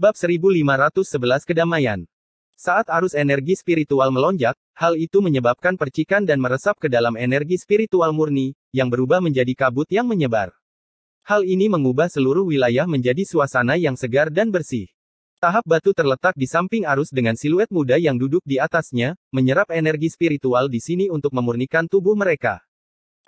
Bab 1511 Kedamaian. Saat arus energi spiritual melonjak, hal itu menyebabkan percikan dan meresap ke dalam energi spiritual murni, yang berubah menjadi kabut yang menyebar. Hal ini mengubah seluruh wilayah menjadi suasana yang segar dan bersih. Tahap batu terletak di samping arus dengan siluet muda yang duduk di atasnya, menyerap energi spiritual di sini untuk memurnikan tubuh mereka.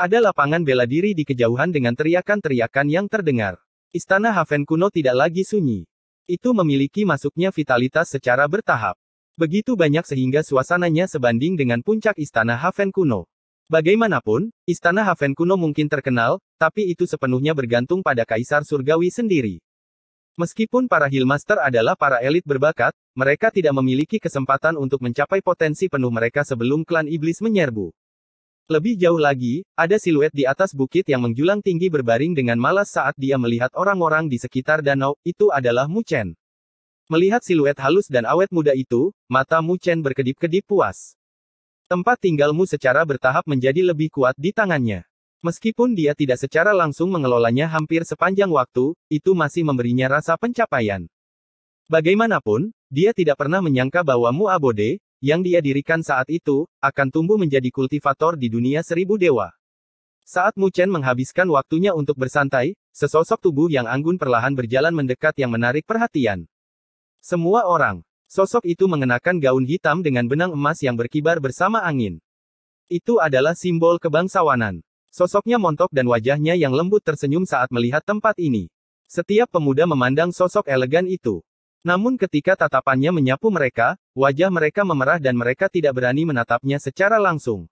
Ada lapangan bela diri di kejauhan dengan teriakan-teriakan yang terdengar. Istana Haven Kuno tidak lagi sunyi. Itu memiliki masuknya vitalitas secara bertahap. Begitu banyak sehingga suasananya sebanding dengan puncak Istana Haven Kuno. Bagaimanapun, Istana Haven Kuno mungkin terkenal, tapi itu sepenuhnya bergantung pada Kaisar Surgawi sendiri. Meskipun para Hillmaster adalah para elit berbakat, mereka tidak memiliki kesempatan untuk mencapai potensi penuh mereka sebelum klan iblis menyerbu. Lebih jauh lagi, ada siluet di atas bukit yang menjulang tinggi berbaring dengan malas saat dia melihat orang-orang di sekitar danau, itu adalah Mu Chen. Melihat siluet halus dan awet muda itu, mata Mu Chen berkedip-kedip puas. Tempat tinggalmu secara bertahap menjadi lebih kuat di tangannya. Meskipun dia tidak secara langsung mengelolanya hampir sepanjang waktu, itu masih memberinya rasa pencapaian. Bagaimanapun, dia tidak pernah menyangka bahwa Mu Abode, yang dia dirikan saat itu, akan tumbuh menjadi kultivator di dunia seribu dewa. Saat Mu Chen menghabiskan waktunya untuk bersantai, sesosok tubuh yang anggun perlahan berjalan mendekat yang menarik perhatian. Semua orang, sosok itu mengenakan gaun hitam dengan benang emas yang berkibar bersama angin. Itu adalah simbol kebangsawanan. Sosoknya montok dan wajahnya yang lembut tersenyum saat melihat tempat ini. Setiap pemuda memandang sosok elegan itu. Namun ketika tatapannya menyapu mereka, wajah mereka memerah dan mereka tidak berani menatapnya secara langsung.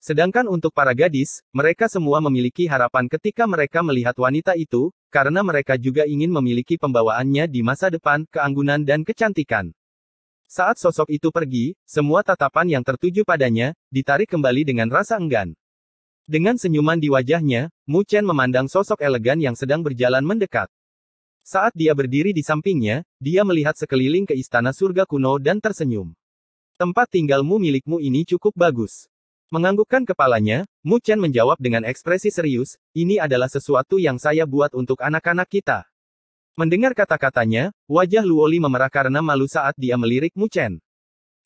Sedangkan untuk para gadis, mereka semua memiliki harapan ketika mereka melihat wanita itu, karena mereka juga ingin memiliki pembawaannya di masa depan, keanggunan dan kecantikan. Saat sosok itu pergi, semua tatapan yang tertuju padanya, ditarik kembali dengan rasa enggan. Dengan senyuman di wajahnya, Mu Chen memandang sosok elegan yang sedang berjalan mendekat. Saat dia berdiri di sampingnya, dia melihat sekeliling ke Istana Surga Kuno dan tersenyum. Tempat tinggalmu milikmu ini cukup bagus. Menganggukkan kepalanya, Mu Chen menjawab dengan ekspresi serius, ini adalah sesuatu yang saya buat untuk anak-anak kita. Mendengar kata-katanya, wajah Luo Li memerah karena malu saat dia melirik Mu Chen.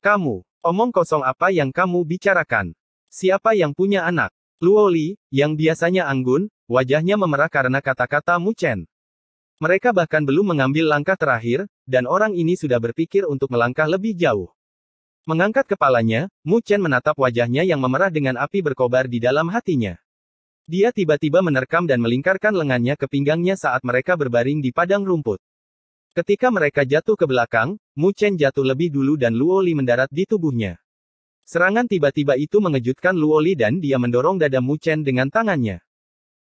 Kamu, omong kosong apa yang kamu bicarakan? Siapa yang punya anak? Luo Li, yang biasanya anggun, wajahnya memerah karena kata-kata Mu Chen. Mereka bahkan belum mengambil langkah terakhir, dan orang ini sudah berpikir untuk melangkah lebih jauh. Mengangkat kepalanya, Mu Chen menatap wajahnya yang memerah dengan api berkobar di dalam hatinya. Dia tiba-tiba menerkam dan melingkarkan lengannya ke pinggangnya saat mereka berbaring di padang rumput. Ketika mereka jatuh ke belakang, Mu Chen jatuh lebih dulu dan Luo Li mendarat di tubuhnya. Serangan tiba-tiba itu mengejutkan Luo Li dan dia mendorong dada Mu Chen dengan tangannya.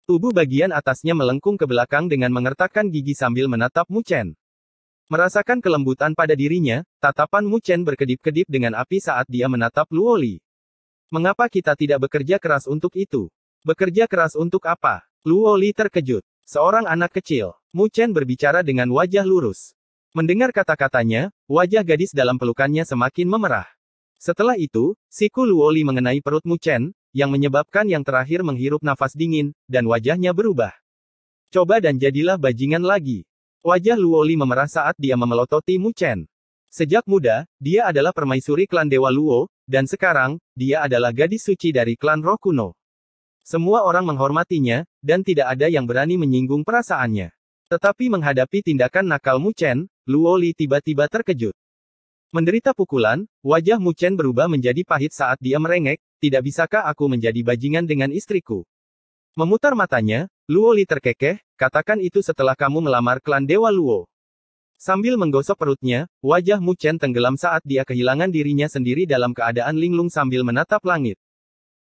Tubuh bagian atasnya melengkung ke belakang dengan mengertakkan gigi sambil menatap Mu Chen. Merasakan kelembutan pada dirinya, tatapan Mu Chen berkedip-kedip dengan api saat dia menatap Luo Li. Mengapa kita tidak bekerja keras untuk itu? Bekerja keras untuk apa? Luo Li terkejut. Seorang anak kecil, Mu Chen berbicara dengan wajah lurus. Mendengar kata-katanya, wajah gadis dalam pelukannya semakin memerah. Setelah itu, siku Luo Li mengenai perut Mu Chen, yang menyebabkan yang terakhir menghirup nafas dingin, dan wajahnya berubah. Coba dan jadilah bajingan lagi. Wajah Luo Li memerah saat dia memelototi Mu Chen. Sejak muda, dia adalah permaisuri klan Dewa Luo, dan sekarang, dia adalah gadis suci dari klan Roh Kuno. Semua orang menghormatinya, dan tidak ada yang berani menyinggung perasaannya. Tetapi menghadapi tindakan nakal Mu Chen, Luo Li tiba-tiba terkejut. Menderita pukulan, wajah Mu Chen berubah menjadi pahit saat dia merengek, tidak bisakah aku menjadi bajingan dengan istriku? Memutar matanya, Luo Li terkekeh, katakan itu setelah kamu melamar klan Dewa Luo. Sambil menggosok perutnya, wajah Mu Chen tenggelam saat dia kehilangan dirinya sendiri dalam keadaan linglung sambil menatap langit.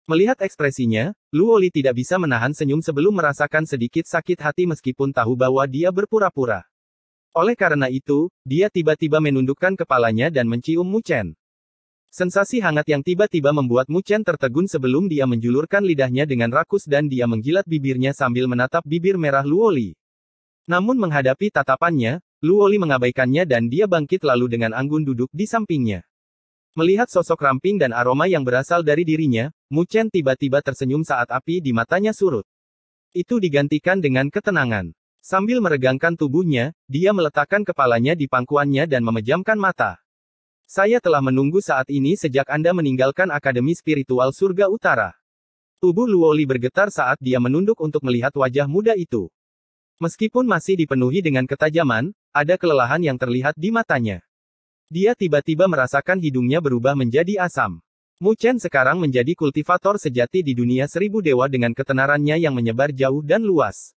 Melihat ekspresinya, Luo Li tidak bisa menahan senyum sebelum merasakan sedikit sakit hati meskipun tahu bahwa dia berpura-pura. Oleh karena itu, dia tiba-tiba menundukkan kepalanya dan mencium Mu Chen. Sensasi hangat yang tiba-tiba membuat Mu Chen tertegun sebelum dia menjulurkan lidahnya dengan rakus dan dia menggilat bibirnya sambil menatap bibir merah Luo Li. Namun menghadapi tatapannya, Luo Li mengabaikannya dan dia bangkit lalu dengan anggun duduk di sampingnya. Melihat sosok ramping dan aroma yang berasal dari dirinya, Mu Chen tiba-tiba tersenyum saat api di matanya surut. Itu digantikan dengan ketenangan. Sambil meregangkan tubuhnya, dia meletakkan kepalanya di pangkuannya dan memejamkan mata. Saya telah menunggu saat ini sejak Anda meninggalkan Akademi Spiritual Surga Utara. Tubuh Luo Li bergetar saat dia menunduk untuk melihat wajah muda itu. Meskipun masih dipenuhi dengan ketajaman, ada kelelahan yang terlihat di matanya. Dia tiba-tiba merasakan hidungnya berubah menjadi asam. Mu Chen sekarang menjadi kultivator sejati di dunia seribu dewa dengan ketenarannya yang menyebar jauh dan luas.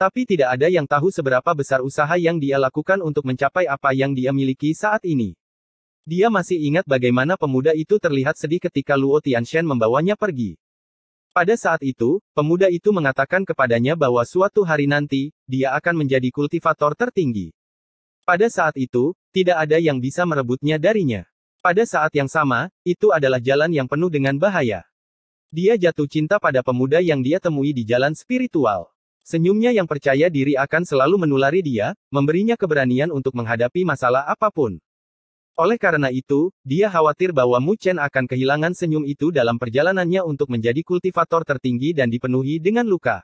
Tapi tidak ada yang tahu seberapa besar usaha yang dia lakukan untuk mencapai apa yang dia miliki saat ini. Dia masih ingat bagaimana pemuda itu terlihat sedih ketika Luo Tianshan membawanya pergi. Pada saat itu, pemuda itu mengatakan kepadanya bahwa suatu hari nanti, dia akan menjadi kultivator tertinggi. Pada saat itu, tidak ada yang bisa merebutnya darinya. Pada saat yang sama, itu adalah jalan yang penuh dengan bahaya. Dia jatuh cinta pada pemuda yang dia temui di jalan spiritual. Senyumnya yang percaya diri akan selalu menulari dia, memberinya keberanian untuk menghadapi masalah apapun. Oleh karena itu, dia khawatir bahwa Mu Chen akan kehilangan senyum itu dalam perjalanannya untuk menjadi kultivator tertinggi dan dipenuhi dengan luka.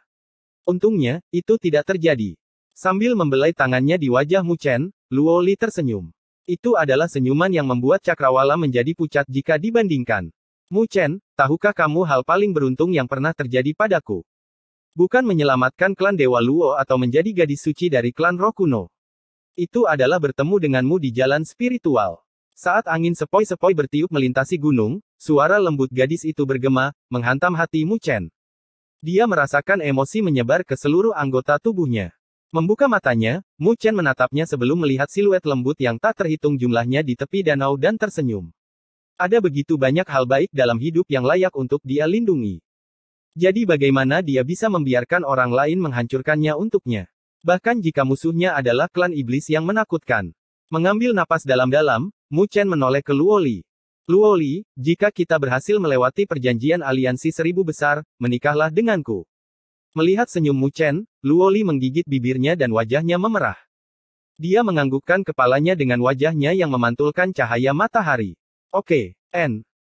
Untungnya, itu tidak terjadi. Sambil membelai tangannya di wajah Mu Chen, Luo Li tersenyum. Itu adalah senyuman yang membuat cakrawala menjadi pucat jika dibandingkan. Mu Chen, tahukah kamu hal paling beruntung yang pernah terjadi padaku? Bukan menyelamatkan klan Dewa Luo atau menjadi gadis suci dari klan Roh Kuno. Itu adalah bertemu denganmu di jalan spiritual. Saat angin sepoi-sepoi bertiup melintasi gunung, suara lembut gadis itu bergema, menghantam hati Mu Chen. Dia merasakan emosi menyebar ke seluruh anggota tubuhnya. Membuka matanya, Mu Chen menatapnya sebelum melihat siluet lembut yang tak terhitung jumlahnya di tepi danau dan tersenyum. Ada begitu banyak hal baik dalam hidup yang layak untuk dia lindungi. Jadi bagaimana dia bisa membiarkan orang lain menghancurkannya untuknya? Bahkan jika musuhnya adalah klan iblis yang menakutkan. Mengambil napas dalam-dalam, Mu Chen menoleh ke Luo Li. Luo Li, jika kita berhasil melewati perjanjian aliansi seribu besar, menikahlah denganku. Melihat senyum Mu Chen, Luo Li menggigit bibirnya dan wajahnya memerah. Dia menganggukkan kepalanya dengan wajahnya yang memantulkan cahaya matahari. Oke,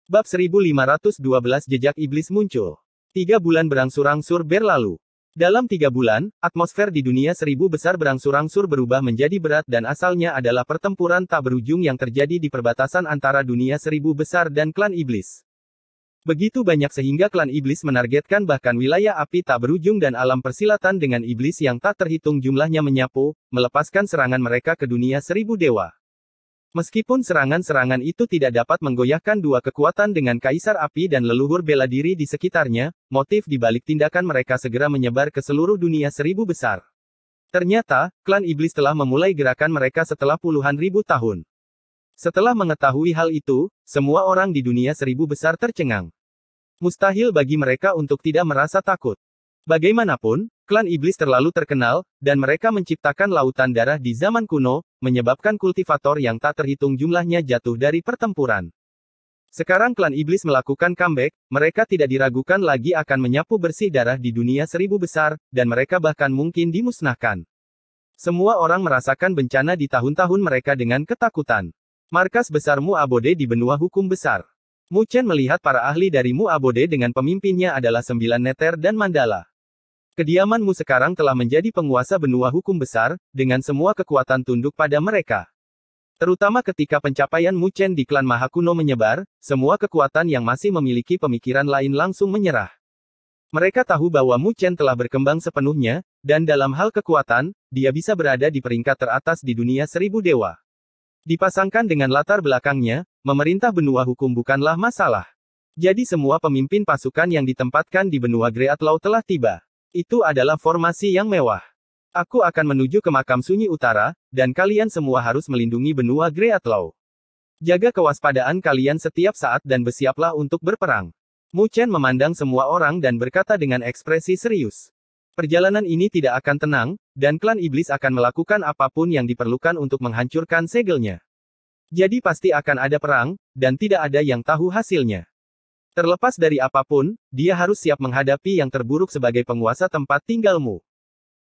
Bab 1512 Jejak Iblis muncul. 3 bulan berangsur-angsur berlalu. Dalam 3 bulan, atmosfer di dunia seribu besar berangsur-angsur berubah menjadi berat dan asalnya adalah pertempuran tak berujung yang terjadi di perbatasan antara dunia seribu besar dan klan iblis. Begitu banyak sehingga klan iblis menargetkan bahkan wilayah api tak berujung dan alam persilatan dengan iblis yang tak terhitung jumlahnya menyapu, melepaskan serangan mereka ke dunia seribu dewa. Meskipun serangan-serangan itu tidak dapat menggoyahkan dua kekuatan dengan Kaisar Api dan leluhur bela diri di sekitarnya, motif di balik tindakan mereka segera menyebar ke seluruh dunia seribu besar. Ternyata, klan iblis telah memulai gerakan mereka setelah puluhan ribu tahun. Setelah mengetahui hal itu, semua orang di dunia seribu besar tercengang. Mustahil bagi mereka untuk tidak merasa takut. Bagaimanapun, klan iblis terlalu terkenal, dan mereka menciptakan lautan darah di zaman kuno, menyebabkan kultivator yang tak terhitung jumlahnya jatuh dari pertempuran. Sekarang klan iblis melakukan comeback, mereka tidak diragukan lagi akan menyapu bersih darah di dunia seribu besar, dan mereka bahkan mungkin dimusnahkan. Semua orang merasakan bencana di tahun-tahun mereka dengan ketakutan. Markas besar Mu Abode di benua hukum besar. Mu Chen melihat para ahli dari Mu Abode dengan pemimpinnya adalah 9 neter dan mandala. Kediaman Mu sekarang telah menjadi penguasa benua hukum besar, dengan semua kekuatan tunduk pada mereka. Terutama ketika pencapaian Mu Chen di klan Maha Kuno menyebar, semua kekuatan yang masih memiliki pemikiran lain langsung menyerah. Mereka tahu bahwa Mu Chen telah berkembang sepenuhnya, dan dalam hal kekuatan, dia bisa berada di peringkat teratas di dunia seribu dewa. Dipasangkan dengan latar belakangnya, memerintah benua hukum bukanlah masalah. Jadi semua pemimpin pasukan yang ditempatkan di benua Great Luo telah tiba. Itu adalah formasi yang mewah. Aku akan menuju ke Makam Sunyi Utara, dan kalian semua harus melindungi benua Great Luo. Jaga kewaspadaan kalian setiap saat dan bersiaplah untuk berperang. Mu Chen memandang semua orang dan berkata dengan ekspresi serius. Perjalanan ini tidak akan tenang, dan klan iblis akan melakukan apapun yang diperlukan untuk menghancurkan segelnya. Jadi pasti akan ada perang, dan tidak ada yang tahu hasilnya. Terlepas dari apapun, dia harus siap menghadapi yang terburuk sebagai penguasa tempat tinggalmu.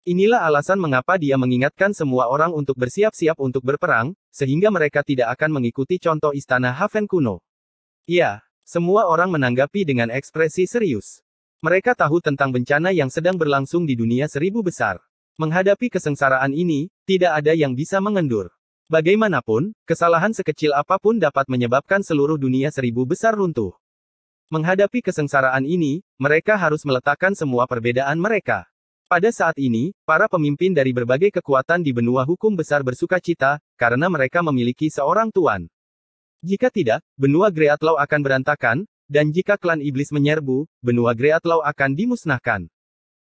Inilah alasan mengapa dia mengingatkan semua orang untuk bersiap-siap untuk berperang, sehingga mereka tidak akan mengikuti contoh Istana Haven Kuno. Ya, semua orang menanggapi dengan ekspresi serius. Mereka tahu tentang bencana yang sedang berlangsung di dunia seribu besar. Menghadapi kesengsaraan ini, tidak ada yang bisa mengendur. Bagaimanapun, kesalahan sekecil apapun dapat menyebabkan seluruh dunia seribu besar runtuh. Menghadapi kesengsaraan ini, mereka harus meletakkan semua perbedaan mereka. Pada saat ini, para pemimpin dari berbagai kekuatan di benua hukum besar bersuka cita, karena mereka memiliki seorang tuan. Jika tidak, benua Great Luo akan berantakan, dan jika klan iblis menyerbu, benua Great Luo akan dimusnahkan.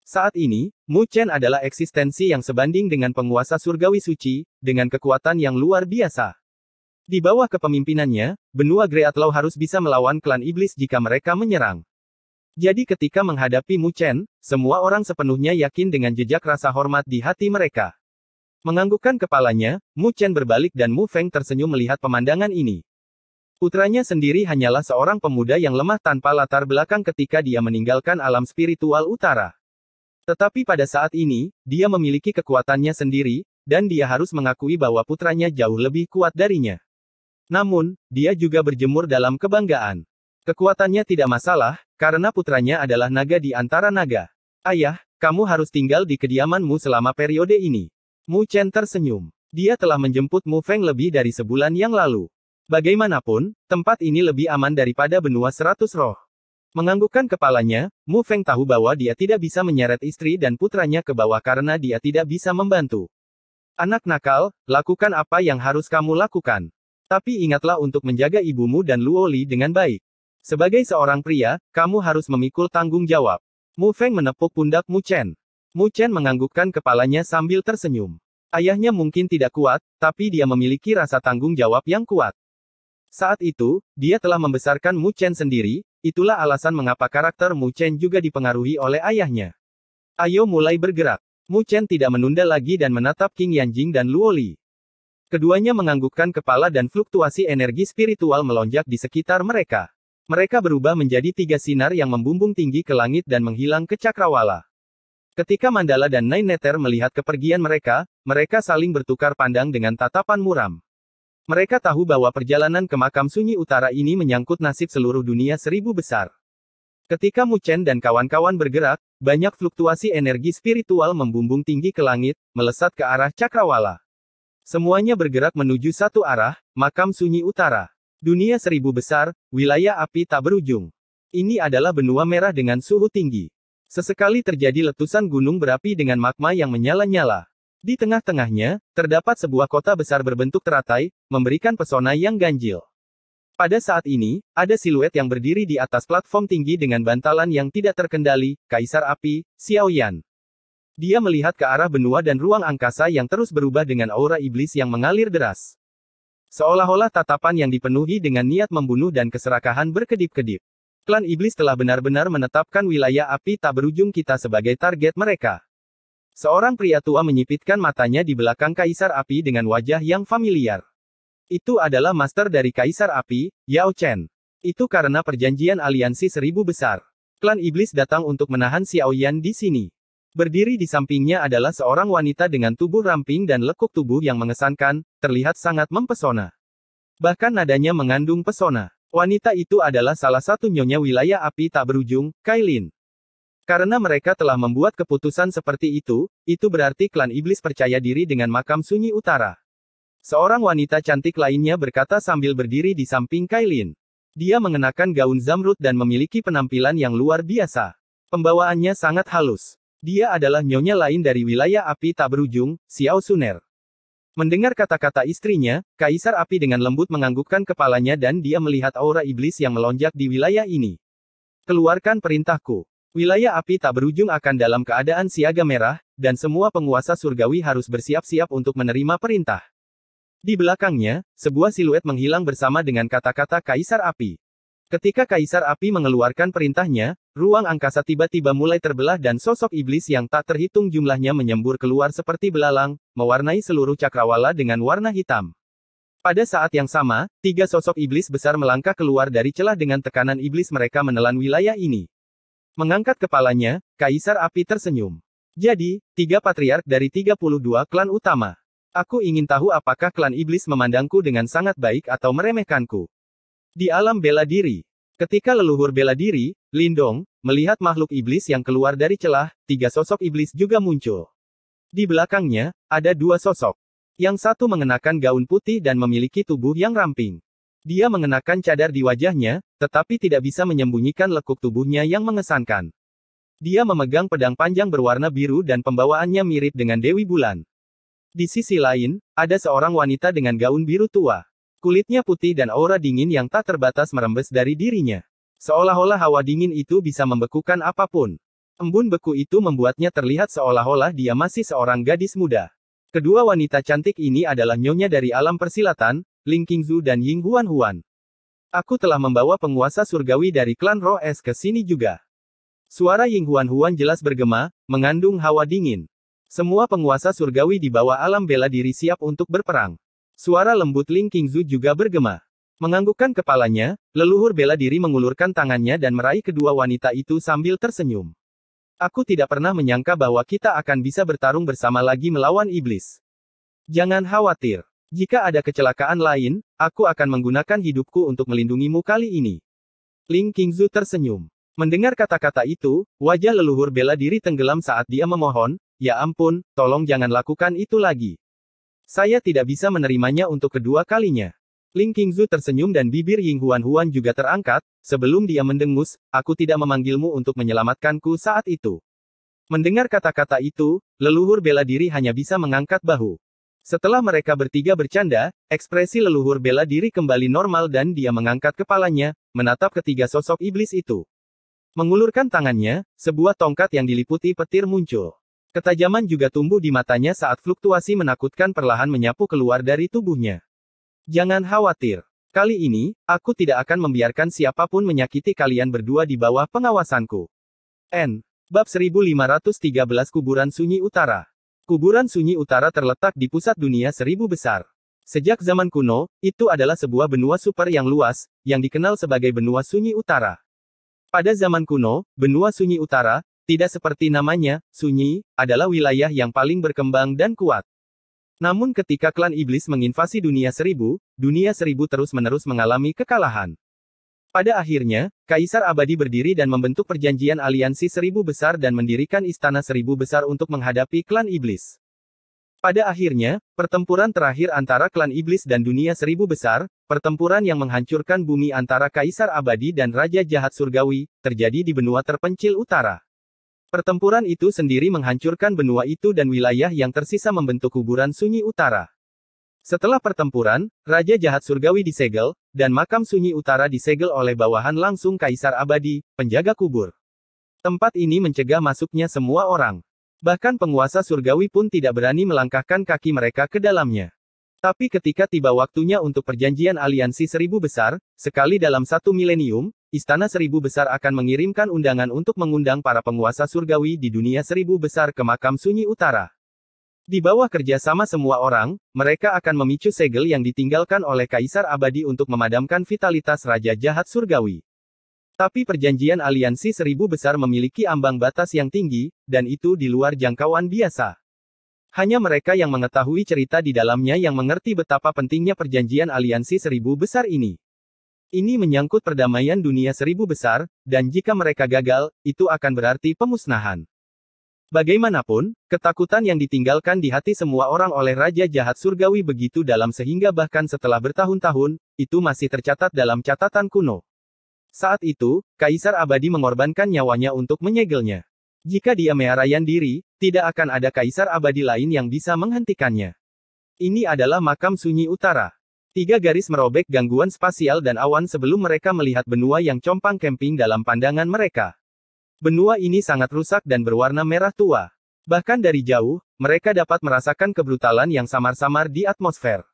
Saat ini, Mu Chen adalah eksistensi yang sebanding dengan penguasa surgawi suci, dengan kekuatan yang luar biasa. Di bawah kepemimpinannya, benua Great Luo harus bisa melawan klan iblis jika mereka menyerang. Jadi ketika menghadapi Mu Chen, semua orang sepenuhnya yakin dengan jejak rasa hormat di hati mereka. Menganggukkan kepalanya, Mu Chen berbalik dan Mu Feng tersenyum melihat pemandangan ini. Putranya sendiri hanyalah seorang pemuda yang lemah tanpa latar belakang ketika dia meninggalkan alam spiritual utara. Tetapi pada saat ini, dia memiliki kekuatannya sendiri, dan dia harus mengakui bahwa putranya jauh lebih kuat darinya. Namun, dia juga berjemur dalam kebanggaan. Kekuatannya tidak masalah, karena putranya adalah naga di antara naga. Ayah, kamu harus tinggal di kediamanmu selama periode ini. Mu Chen tersenyum. Dia telah menjemput Mu Feng lebih dari sebulan yang lalu. Bagaimanapun, tempat ini lebih aman daripada benua 100 roh. Menganggukkan kepalanya, Mu Feng tahu bahwa dia tidak bisa menyeret istri dan putranya ke bawah karena dia tidak bisa membantu. Anak nakal, lakukan apa yang harus kamu lakukan. Tapi ingatlah untuk menjaga ibumu dan Luo Li dengan baik. Sebagai seorang pria, kamu harus memikul tanggung jawab. Mu Feng menepuk pundak Mu Chen. Mu Chen menganggukkan kepalanya sambil tersenyum. Ayahnya mungkin tidak kuat, tapi dia memiliki rasa tanggung jawab yang kuat. Saat itu, dia telah membesarkan Mu Chen sendiri, itulah alasan mengapa karakter Mu Chen juga dipengaruhi oleh ayahnya. Ayo mulai bergerak. Mu Chen tidak menunda lagi dan menatap Qing Yanjing dan Luo Li. Keduanya menganggukkan kepala dan fluktuasi energi spiritual melonjak di sekitar mereka. Mereka berubah menjadi tiga sinar yang membumbung tinggi ke langit dan menghilang ke cakrawala. Ketika Mandala dan Nine Nether melihat kepergian mereka, mereka saling bertukar pandang dengan tatapan muram. Mereka tahu bahwa perjalanan ke Makam Sunyi Utara ini menyangkut nasib seluruh dunia seribu besar. Ketika Mu Chen dan kawan-kawan bergerak, banyak fluktuasi energi spiritual membumbung tinggi ke langit, melesat ke arah cakrawala. Semuanya bergerak menuju satu arah, Makam Sunyi Utara. Dunia seribu besar, wilayah api tak berujung. Ini adalah benua merah dengan suhu tinggi. Sesekali terjadi letusan gunung berapi dengan magma yang menyala-nyala. Di tengah-tengahnya, terdapat sebuah kota besar berbentuk teratai, memberikan pesona yang ganjil. Pada saat ini, ada siluet yang berdiri di atas platform tinggi dengan bantalan yang tidak terkendali, Kaisar Api, Xiaoyan. Dia melihat ke arah benua dan ruang angkasa yang terus berubah dengan aura iblis yang mengalir deras. Seolah-olah tatapan yang dipenuhi dengan niat membunuh dan keserakahan berkedip-kedip. Klan iblis telah benar-benar menetapkan wilayah api tak berujung kita sebagai target mereka. Seorang pria tua menyipitkan matanya di belakang Kaisar Api dengan wajah yang familiar. Itu adalah master dari Kaisar Api, Yao Chen. Itu karena perjanjian aliansi seribu besar. Klan iblis datang untuk menahan Xiaoyan di sini. Berdiri di sampingnya adalah seorang wanita dengan tubuh ramping dan lekuk tubuh yang mengesankan, terlihat sangat mempesona. Bahkan nadanya mengandung pesona. Wanita itu adalah salah satu nyonya wilayah api tak berujung, Kailin. Karena mereka telah membuat keputusan seperti itu berarti klan iblis percaya diri dengan Makam Sunyi Utara. Seorang wanita cantik lainnya berkata sambil berdiri di samping Kailin. Dia mengenakan gaun zamrud dan memiliki penampilan yang luar biasa. Pembawaannya sangat halus. Dia adalah nyonya lain dari wilayah api tak berujung, Xiao Suner. Mendengar kata-kata istrinya, Kaisar Api dengan lembut menganggukkan kepalanya dan dia melihat aura iblis yang melonjak di wilayah ini. Keluarkan perintahku. Wilayah api tak berujung akan dalam keadaan siaga merah, dan semua penguasa surgawi harus bersiap-siap untuk menerima perintah. Di belakangnya, sebuah siluet menghilang bersama dengan kata-kata Kaisar Api. Ketika Kaisar Api mengeluarkan perintahnya, ruang angkasa tiba-tiba mulai terbelah dan sosok iblis yang tak terhitung jumlahnya menyembur keluar seperti belalang, mewarnai seluruh cakrawala dengan warna hitam. Pada saat yang sama, tiga sosok iblis besar melangkah keluar dari celah dengan tekanan iblis mereka menelan wilayah ini. Mengangkat kepalanya, Kaisar Api tersenyum. Jadi, tiga patriark dari 32 klan utama. Aku ingin tahu apakah klan iblis memandangku dengan sangat baik atau meremehkanku. Di alam bela diri. Ketika leluhur bela diri, Lindong, melihat makhluk iblis yang keluar dari celah, tiga sosok iblis juga muncul. Di belakangnya, ada dua sosok. Yang satu mengenakan gaun putih dan memiliki tubuh yang ramping. Dia mengenakan cadar di wajahnya, tetapi tidak bisa menyembunyikan lekuk tubuhnya yang mengesankan. Dia memegang pedang panjang berwarna biru dan pembawaannya mirip dengan Dewi Bulan. Di sisi lain, ada seorang wanita dengan gaun biru tua. Kulitnya putih dan aura dingin yang tak terbatas merembes dari dirinya. Seolah-olah hawa dingin itu bisa membekukan apapun. Embun beku itu membuatnya terlihat seolah-olah dia masih seorang gadis muda. Kedua wanita cantik ini adalah nyonya dari alam persilatan, Ling Qingzu dan Ying Huan Huan. Aku telah membawa penguasa surgawi dari klan Roh Es ke sini juga. Suara Ying Huan Huan jelas bergema, mengandung hawa dingin. Semua penguasa surgawi di bawah alam bela diri siap untuk berperang. Suara lembut Ling Qingzu juga bergema. Menganggukkan kepalanya, leluhur bela diri mengulurkan tangannya dan meraih kedua wanita itu sambil tersenyum. Aku tidak pernah menyangka bahwa kita akan bisa bertarung bersama lagi melawan iblis. Jangan khawatir. Jika ada kecelakaan lain, aku akan menggunakan hidupku untuk melindungimu kali ini. Ling Qingzu tersenyum. Mendengar kata-kata itu, wajah leluhur bela diri tenggelam saat dia memohon, "Ya ampun, tolong jangan lakukan itu lagi. Saya tidak bisa menerimanya untuk kedua kalinya." Ling Qingzu tersenyum dan bibir Ying Huan Huan juga terangkat, sebelum dia mendengus, aku tidak memanggilmu untuk menyelamatkanku saat itu. Mendengar kata-kata itu, leluhur bela diri hanya bisa mengangkat bahu. Setelah mereka bertiga bercanda, ekspresi leluhur bela diri kembali normal dan dia mengangkat kepalanya, menatap ketiga sosok iblis itu. Mengulurkan tangannya, sebuah tongkat yang diliputi petir muncul. Ketajaman juga tumbuh di matanya saat fluktuasi menakutkan perlahan menyapu keluar dari tubuhnya. Jangan khawatir. Kali ini, aku tidak akan membiarkan siapapun menyakiti kalian berdua di bawah pengawasanku. N. Bab 1513 Kuburan Sunyi Utara. Kuburan Sunyi Utara terletak di pusat dunia seribu besar. Sejak zaman kuno, itu adalah sebuah benua super yang luas, yang dikenal sebagai benua Sunyi Utara. Pada zaman kuno, benua Sunyi Utara, tidak seperti namanya, sunyi, adalah wilayah yang paling berkembang dan kuat. Namun ketika klan iblis menginvasi dunia seribu terus-menerus mengalami kekalahan. Pada akhirnya, Kaisar Abadi berdiri dan membentuk perjanjian aliansi seribu besar dan mendirikan Istana Seribu Besar untuk menghadapi klan iblis. Pada akhirnya, pertempuran terakhir antara klan iblis dan dunia seribu besar, pertempuran yang menghancurkan bumi antara Kaisar Abadi dan Raja Jahat Surgawi, terjadi di benua terpencil utara. Pertempuran itu sendiri menghancurkan benua itu dan wilayah yang tersisa membentuk kuburan Sunyi Utara. Setelah pertempuran, Raja Jahat Surgawi disegel, dan Makam Sunyi Utara disegel oleh bawahan langsung Kaisar Abadi, penjaga kubur. Tempat ini mencegah masuknya semua orang. Bahkan penguasa surgawi pun tidak berani melangkahkan kaki mereka ke dalamnya. Tapi ketika tiba waktunya untuk perjanjian aliansi seribu besar, sekali dalam satu milenium, Istana Seribu Besar akan mengirimkan undangan untuk mengundang para penguasa surgawi di dunia seribu besar ke Makam Sunyi Utara. Di bawah kerjasama semua orang, mereka akan memicu segel yang ditinggalkan oleh Kaisar Abadi untuk memadamkan vitalitas Raja Jahat Surgawi. Tapi perjanjian aliansi seribu besar memiliki ambang batas yang tinggi, dan itu di luar jangkauan biasa. Hanya mereka yang mengetahui cerita di dalamnya yang mengerti betapa pentingnya perjanjian aliansi seribu besar ini. Ini menyangkut perdamaian dunia seribu besar, dan jika mereka gagal, itu akan berarti pemusnahan. Bagaimanapun, ketakutan yang ditinggalkan di hati semua orang oleh Raja Jahat Surgawi begitu dalam sehingga bahkan setelah bertahun-tahun, itu masih tercatat dalam catatan kuno. Saat itu, Kaisar Abadi mengorbankan nyawanya untuk menyegelnya. Jika dia menyerahkan diri, tidak akan ada Kaisar Abadi lain yang bisa menghentikannya. Ini adalah Makam Sunyi Utara. Tiga garis merobek gangguan spasial dan awan sebelum mereka melihat benua yang compang camping dalam pandangan mereka. Benua ini sangat rusak dan berwarna merah tua. Bahkan dari jauh, mereka dapat merasakan kebrutalan yang samar-samar di atmosfer.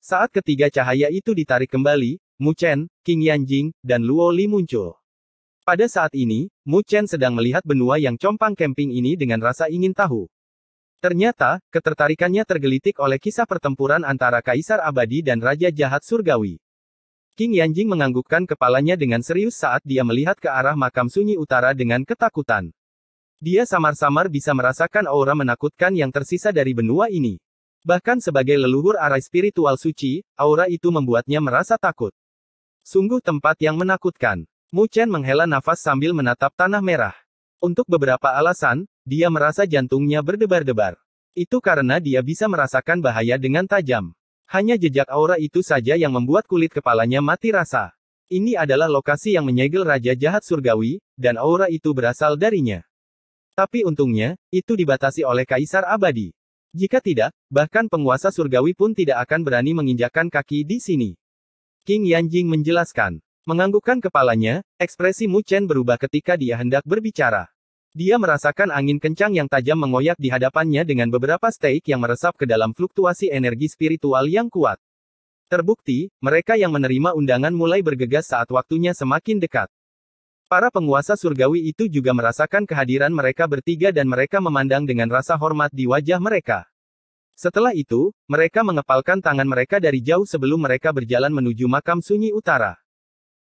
Saat ketiga cahaya itu ditarik kembali, Mu Chen, Qing Yanjing, dan Luo Li muncul. Pada saat ini, Mu Chen sedang melihat benua yang compang camping ini dengan rasa ingin tahu. Ternyata, ketertarikannya tergelitik oleh kisah pertempuran antara Kaisar Abadi dan Raja Jahat Surgawi. Qing Yanjing menganggukkan kepalanya dengan serius saat dia melihat ke arah Makam Sunyi Utara dengan ketakutan. Dia samar-samar bisa merasakan aura menakutkan yang tersisa dari benua ini. Bahkan sebagai leluhur arah spiritual suci, aura itu membuatnya merasa takut. Sungguh tempat yang menakutkan. Mu Chen menghela nafas sambil menatap tanah merah. Untuk beberapa alasan, dia merasa jantungnya berdebar-debar. Itu karena dia bisa merasakan bahaya dengan tajam. Hanya jejak aura itu saja yang membuat kulit kepalanya mati rasa. Ini adalah lokasi yang menyegel Raja Jahat Surgawi, dan aura itu berasal darinya. Tapi untungnya, itu dibatasi oleh Kaisar Abadi. Jika tidak, bahkan penguasa Surgawi pun tidak akan berani menginjakkan kaki di sini. Qing Yanjing menjelaskan. Menganggukkan kepalanya, ekspresi Mu Chen berubah ketika dia hendak berbicara. Dia merasakan angin kencang yang tajam mengoyak di hadapannya dengan beberapa stake yang meresap ke dalam fluktuasi energi spiritual yang kuat. Terbukti, mereka yang menerima undangan mulai bergegas saat waktunya semakin dekat. Para penguasa surgawi itu juga merasakan kehadiran mereka bertiga dan mereka memandang dengan rasa hormat di wajah mereka. Setelah itu, mereka mengepalkan tangan mereka dari jauh sebelum mereka berjalan menuju Makam Sunyi Utara.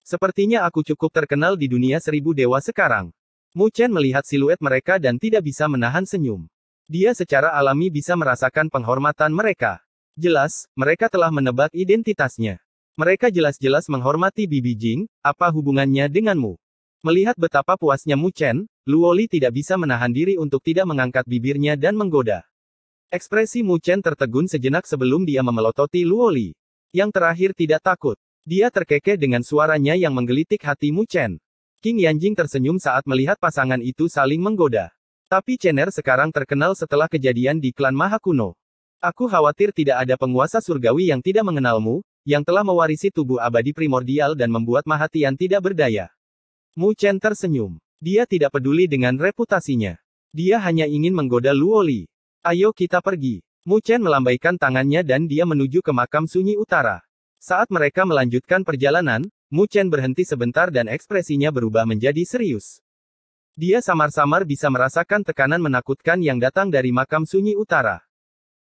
Sepertinya aku cukup terkenal di dunia seribu dewa sekarang. Mu Chen melihat siluet mereka dan tidak bisa menahan senyum. Dia secara alami bisa merasakan penghormatan mereka. Jelas, mereka telah menebak identitasnya. Mereka jelas-jelas menghormati Bibi Jing, apa hubungannya denganmu? Melihat betapa puasnya Mu Chen, Luo Li tidak bisa menahan diri untuk tidak mengangkat bibirnya dan menggoda. Ekspresi Mu Chen tertegun sejenak sebelum dia memelototi Luo Li. Yang terakhir tidak takut. Dia terkekeh dengan suaranya yang menggelitik hati Mu Chen. Qing Yanjing tersenyum saat melihat pasangan itu saling menggoda. Tapi Chener sekarang terkenal setelah kejadian di klan Maha Kuno. Aku khawatir tidak ada penguasa surgawi yang tidak mengenalmu, yang telah mewarisi tubuh abadi primordial dan membuat Maha Tian tidak berdaya. Mu Chen tersenyum. Dia tidak peduli dengan reputasinya. Dia hanya ingin menggoda Luo Li. Ayo kita pergi. Mu Chen melambaikan tangannya dan dia menuju ke Makam Sunyi Utara. Saat mereka melanjutkan perjalanan, Mu Chen berhenti sebentar dan ekspresinya berubah menjadi serius. Dia samar-samar bisa merasakan tekanan menakutkan yang datang dari Makam Sunyi Utara.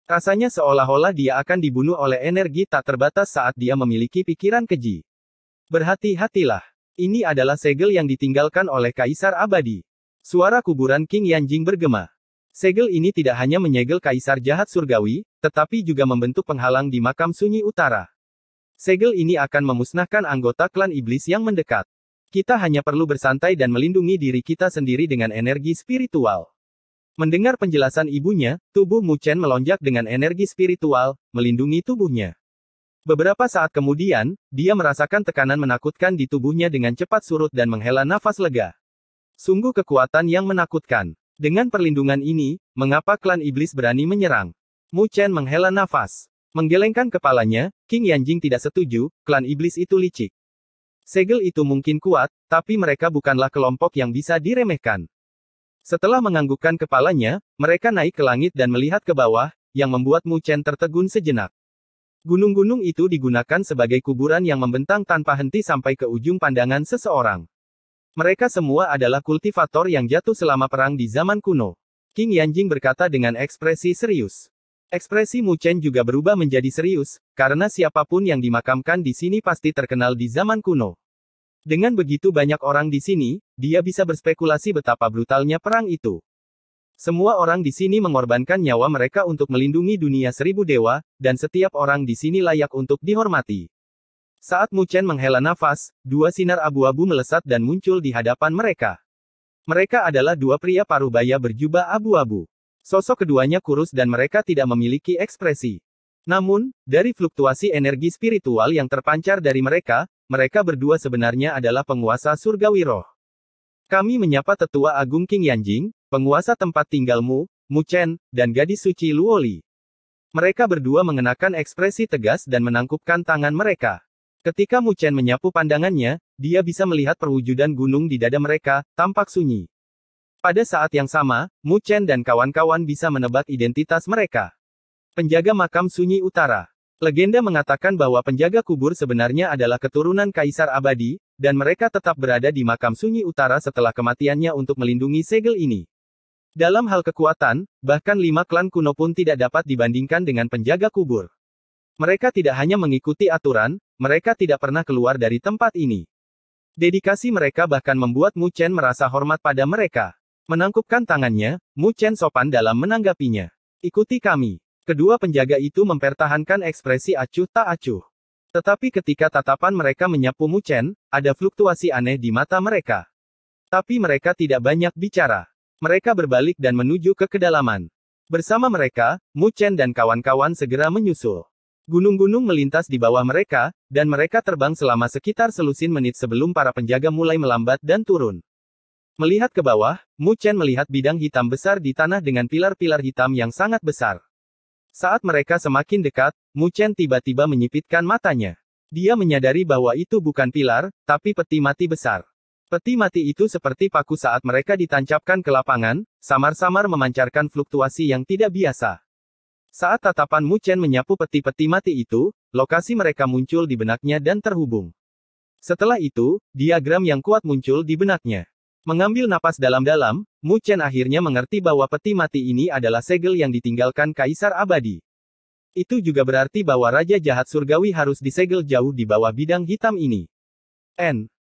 Rasanya seolah-olah dia akan dibunuh oleh energi tak terbatas saat dia memiliki pikiran keji. Berhati-hatilah. Ini adalah segel yang ditinggalkan oleh Kaisar Abadi. Suara kuburan Qing Yanjing bergema. Segel ini tidak hanya menyegel Kaisar Jahat Surgawi, tetapi juga membentuk penghalang di Makam Sunyi Utara. Segel ini akan memusnahkan anggota klan iblis yang mendekat. Kita hanya perlu bersantai dan melindungi diri kita sendiri dengan energi spiritual. Mendengar penjelasan ibunya, tubuh Mu Chen melonjak dengan energi spiritual, melindungi tubuhnya. Beberapa saat kemudian, dia merasakan tekanan menakutkan di tubuhnya dengan cepat surut dan menghela nafas lega. Sungguh kekuatan yang menakutkan. Dengan perlindungan ini, mengapa klan iblis berani menyerang? Mu Chen menghela nafas. Menggelengkan kepalanya, Qing Yanjing tidak setuju, klan iblis itu licik. Segel itu mungkin kuat, tapi mereka bukanlah kelompok yang bisa diremehkan. Setelah menganggukkan kepalanya, mereka naik ke langit dan melihat ke bawah, yang membuat Mu Chen tertegun sejenak. Gunung-gunung itu digunakan sebagai kuburan yang membentang tanpa henti sampai ke ujung pandangan seseorang. Mereka semua adalah kultivator yang jatuh selama perang di zaman kuno. Qing Yanjing berkata dengan ekspresi serius. Ekspresi Mu Chen juga berubah menjadi serius, karena siapapun yang dimakamkan di sini pasti terkenal di zaman kuno. Dengan begitu banyak orang di sini, dia bisa berspekulasi betapa brutalnya perang itu. Semua orang di sini mengorbankan nyawa mereka untuk melindungi dunia seribu dewa, dan setiap orang di sini layak untuk dihormati. Saat Mu Chen menghela nafas, dua sinar abu-abu melesat dan muncul di hadapan mereka. Mereka adalah dua pria paruh baya berjubah abu-abu. Sosok keduanya kurus dan mereka tidak memiliki ekspresi. Namun, dari fluktuasi energi spiritual yang terpancar dari mereka, mereka berdua sebenarnya adalah penguasa surgawi roh. Kami menyapa Tetua Agung Qing Yanjing, penguasa tempat tinggalmu, Mu Chen, dan gadis suci Luo Li. Mereka berdua mengenakan ekspresi tegas dan menangkupkan tangan mereka. Ketika Mu Chen menyapu pandangannya, dia bisa melihat perwujudan gunung di dada mereka, tampak sunyi. Pada saat yang sama, Mu Chen dan kawan-kawan bisa menebak identitas mereka. Penjaga Makam Sunyi Utara. Legenda mengatakan bahwa penjaga kubur sebenarnya adalah keturunan Kaisar Abadi, dan mereka tetap berada di Makam Sunyi Utara setelah kematiannya untuk melindungi segel ini. Dalam hal kekuatan, bahkan lima klan kuno pun tidak dapat dibandingkan dengan penjaga kubur. Mereka tidak hanya mengikuti aturan, mereka tidak pernah keluar dari tempat ini. Dedikasi mereka bahkan membuat Mu Chen merasa hormat pada mereka. Menangkupkan tangannya, Mu Chen sopan dalam menanggapinya. Ikuti kami. Kedua penjaga itu mempertahankan ekspresi acuh tak acuh. Tetapi ketika tatapan mereka menyapu Mu Chen, ada fluktuasi aneh di mata mereka. Tapi mereka tidak banyak bicara. Mereka berbalik dan menuju ke kedalaman. Bersama mereka, Mu Chen dan kawan-kawan segera menyusul. Gunung-gunung melintas di bawah mereka, dan mereka terbang selama sekitar selusin menit sebelum para penjaga mulai melambat dan turun. Melihat ke bawah, Mu Chen melihat bidang hitam besar di tanah dengan pilar-pilar hitam yang sangat besar. Saat mereka semakin dekat, Mu Chen tiba-tiba menyipitkan matanya. Dia menyadari bahwa itu bukan pilar, tapi peti mati besar. Peti mati itu seperti paku saat mereka ditancapkan ke lapangan, samar-samar memancarkan fluktuasi yang tidak biasa. Saat tatapan Mu Chen menyapu peti-peti mati itu, lokasi mereka muncul di benaknya dan terhubung. Setelah itu, diagram yang kuat muncul di benaknya. Mengambil napas dalam-dalam, Mu Chen akhirnya mengerti bahwa peti mati ini adalah segel yang ditinggalkan Kaisar Abadi. Itu juga berarti bahwa Raja Jahat Surgawi harus disegel jauh di bawah bidang hitam ini.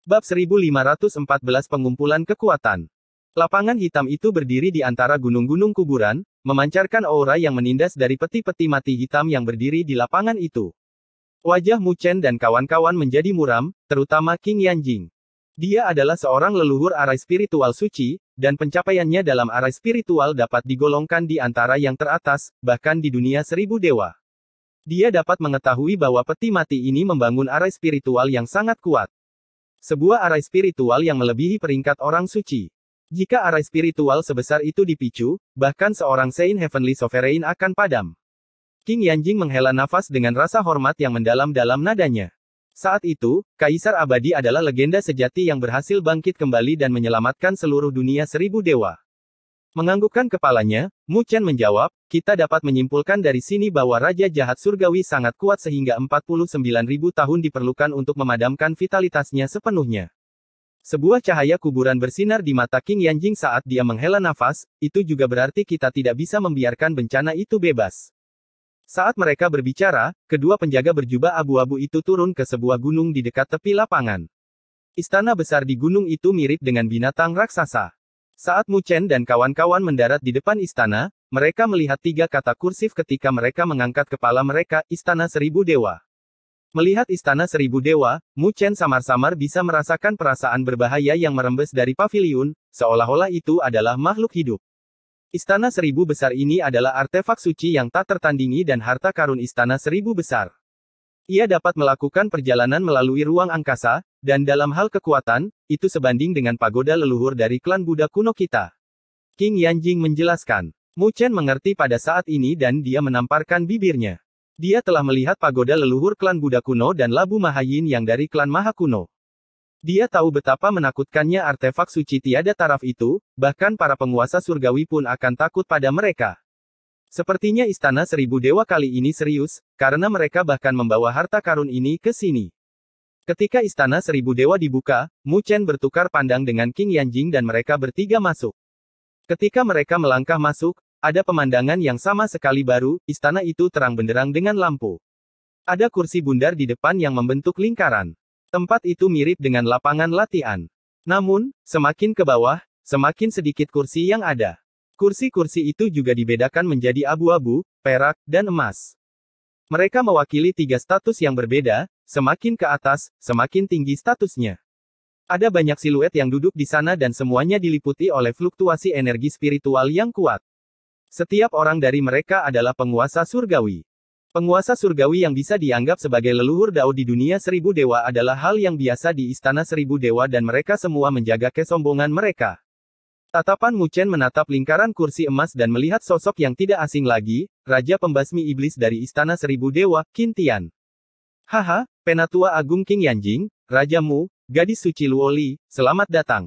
Bab 1514 Pengumpulan Kekuatan. Lapangan hitam itu berdiri di antara gunung-gunung kuburan, memancarkan aura yang menindas dari peti-peti mati hitam yang berdiri di lapangan itu. Wajah Mu Chen dan kawan-kawan menjadi muram, terutama Qing Yanjing. Dia adalah seorang leluhur arai spiritual suci, dan pencapaiannya dalam arai spiritual dapat digolongkan di antara yang teratas, bahkan di dunia seribu dewa. Dia dapat mengetahui bahwa peti mati ini membangun arai spiritual yang sangat kuat. Sebuah arai spiritual yang melebihi peringkat orang suci. Jika arai spiritual sebesar itu dipicu, bahkan seorang Saint Heavenly Sovereign akan padam. Qing Yanjing menghela nafas dengan rasa hormat yang mendalam dalam nadanya. Saat itu, Kaisar Abadi adalah legenda sejati yang berhasil bangkit kembali dan menyelamatkan seluruh dunia seribu dewa. Menganggukkan kepalanya, Mu Chen menjawab, kita dapat menyimpulkan dari sini bahwa Raja Jahat Surgawi sangat kuat sehingga 49.000 tahun diperlukan untuk memadamkan vitalitasnya sepenuhnya. Sebuah cahaya kuburan bersinar di mata Qing Yanjing saat dia menghela nafas, itu juga berarti kita tidak bisa membiarkan bencana itu bebas. Saat mereka berbicara, kedua penjaga berjubah abu-abu itu turun ke sebuah gunung di dekat tepi lapangan. Istana besar di gunung itu mirip dengan binatang raksasa. Saat Mu Chen dan kawan-kawan mendarat di depan istana, mereka melihat tiga kata kursif ketika mereka mengangkat kepala mereka, Istana Seribu Dewa. Melihat Istana Seribu Dewa, Mu Chen samar-samar bisa merasakan perasaan berbahaya yang merembes dari paviliun, seolah-olah itu adalah makhluk hidup. Istana Seribu Besar ini adalah artefak suci yang tak tertandingi dan harta karun Istana Seribu Besar. Ia dapat melakukan perjalanan melalui ruang angkasa, dan dalam hal kekuatan, itu sebanding dengan pagoda leluhur dari klan Buddha kuno kita. Qing Yanjing menjelaskan. Mu Chen mengerti pada saat ini dan dia menamparkan bibirnya. Dia telah melihat pagoda leluhur klan Buddha kuno dan labu Mahayin yang dari klan Maha Kuno. Dia tahu betapa menakutkannya artefak suci tiada taraf itu, bahkan para penguasa surgawi pun akan takut pada mereka. Sepertinya Istana Seribu Dewa kali ini serius, karena mereka bahkan membawa harta karun ini ke sini. Ketika Istana Seribu Dewa dibuka, Mu Chen bertukar pandang dengan Qing Yanjing dan mereka bertiga masuk. Ketika mereka melangkah masuk, ada pemandangan yang sama sekali baru, istana itu terang benderang dengan lampu. Ada kursi bundar di depan yang membentuk lingkaran. Tempat itu mirip dengan lapangan latihan. Namun, semakin ke bawah, semakin sedikit kursi yang ada. Kursi-kursi itu juga dibedakan menjadi abu-abu, perak, dan emas. Mereka mewakili tiga status yang berbeda, semakin ke atas, semakin tinggi statusnya. Ada banyak siluet yang duduk di sana dan semuanya diliputi oleh fluktuasi energi spiritual yang kuat. Setiap orang dari mereka adalah penguasa surgawi. Penguasa surgawi yang bisa dianggap sebagai leluhur dao di dunia seribu dewa adalah hal yang biasa di Istana Seribu Dewa dan mereka semua menjaga kesombongan mereka. Tatapan Mu Chen menatap lingkaran kursi emas dan melihat sosok yang tidak asing lagi, Raja Pembasmi Iblis dari Istana Seribu Dewa, Qin Tian. Haha, Penatua Agung Qing Yanjing, Raja Mu, Gadis Suci Luo Li, selamat datang.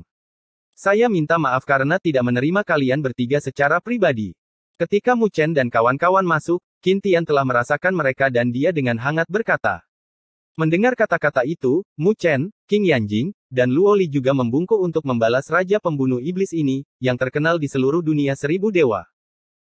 Saya minta maaf karena tidak menerima kalian bertiga secara pribadi. Ketika Mu Chen dan kawan-kawan masuk, Qin Tian telah merasakan mereka dan dia dengan hangat berkata. Mendengar kata-kata itu, Mu Chen, Qing Yanjing, dan Luo Li juga membungkuk untuk membalas Raja Pembunuh Iblis ini, yang terkenal di seluruh dunia seribu dewa.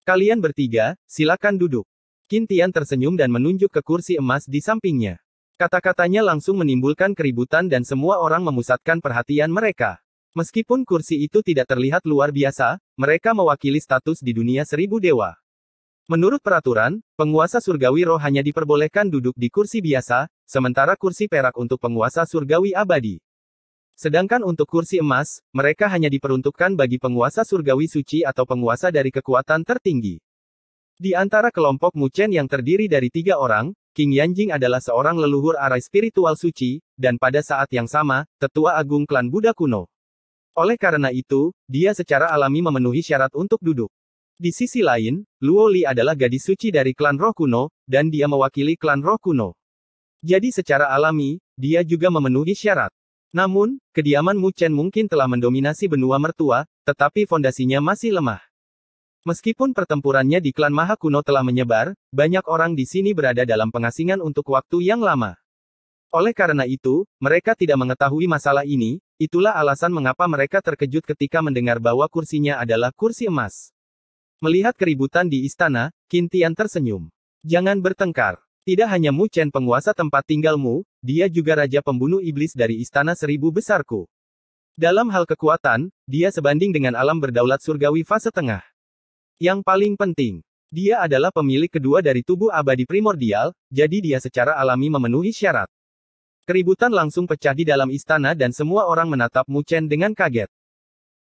Kalian bertiga, silakan duduk. Qin Tian tersenyum dan menunjuk ke kursi emas di sampingnya. Kata-katanya langsung menimbulkan keributan dan semua orang memusatkan perhatian mereka. Meskipun kursi itu tidak terlihat luar biasa, mereka mewakili status di dunia seribu dewa. Menurut peraturan, penguasa surgawi roh hanya diperbolehkan duduk di kursi biasa, sementara kursi perak untuk penguasa surgawi abadi. Sedangkan untuk kursi emas, mereka hanya diperuntukkan bagi penguasa surgawi suci atau penguasa dari kekuatan tertinggi. Di antara kelompok Mu Chen yang terdiri dari 3 orang, Qing Yanjing adalah seorang leluhur arai spiritual suci, dan pada saat yang sama, tetua agung klan Buddha kuno. Oleh karena itu, dia secara alami memenuhi syarat untuk duduk. Di sisi lain, Luo Li adalah gadis suci dari klan roh kuno, dan dia mewakili klan roh kuno. Jadi secara alami, dia juga memenuhi syarat. Namun, kediaman Mu Chen mungkin telah mendominasi benua mertua, tetapi fondasinya masih lemah. Meskipun pertempurannya di klan Maha Kuno telah menyebar, banyak orang di sini berada dalam pengasingan untuk waktu yang lama. Oleh karena itu, mereka tidak mengetahui masalah ini, itulah alasan mengapa mereka terkejut ketika mendengar bahwa kursinya adalah kursi emas. Melihat keributan di istana, Qin Tian tersenyum. Jangan bertengkar. Tidak hanya Mu Chen penguasa tempat tinggalmu, dia juga Raja Pembunuh Iblis dari Istana Seribu Besarku. Dalam hal kekuatan, dia sebanding dengan alam berdaulat surgawi fase tengah. Yang paling penting, dia adalah pemilik kedua dari tubuh abadi primordial, jadi dia secara alami memenuhi syarat. Keributan langsung pecah di dalam istana dan semua orang menatap Mu Chen dengan kaget.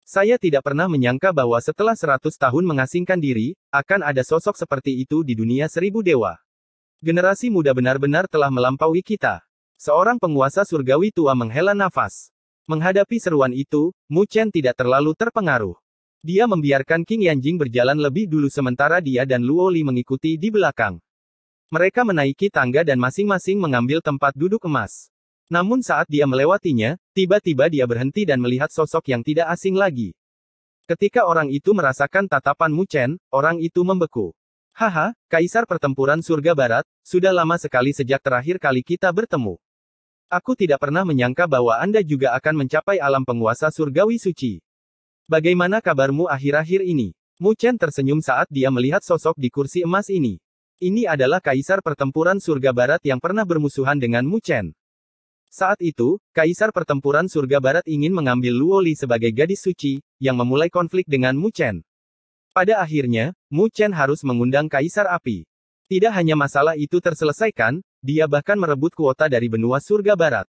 Saya tidak pernah menyangka bahwa setelah 100 tahun mengasingkan diri, akan ada sosok seperti itu di dunia seribu dewa. Generasi muda benar-benar telah melampaui kita. Seorang penguasa surgawi tua menghela nafas. Menghadapi seruan itu, Mu Chen tidak terlalu terpengaruh. Dia membiarkan Qing Yanjing berjalan lebih dulu sementara dia dan Luo Li mengikuti di belakang. Mereka menaiki tangga dan masing-masing mengambil tempat duduk emas. Namun saat dia melewatinya, tiba-tiba dia berhenti dan melihat sosok yang tidak asing lagi. Ketika orang itu merasakan tatapan Mu Chen, orang itu membeku. Haha, Kaisar Pertempuran Surga Barat, sudah lama sekali sejak terakhir kali kita bertemu. Aku tidak pernah menyangka bahwa Anda juga akan mencapai alam penguasa surgawi suci. Bagaimana kabarmu akhir-akhir ini? Mu Chen tersenyum saat dia melihat sosok di kursi emas ini. Ini adalah Kaisar Pertempuran Surga Barat yang pernah bermusuhan dengan Mu Chen. Saat itu, Kaisar Pertempuran Surga Barat ingin mengambil Luo Li sebagai gadis suci, yang memulai konflik dengan Mu Chen. Pada akhirnya, Mu Chen harus mengundang Kaisar Api. Tidak hanya masalah itu terselesaikan, dia bahkan merebut kuota dari benua Surga Barat.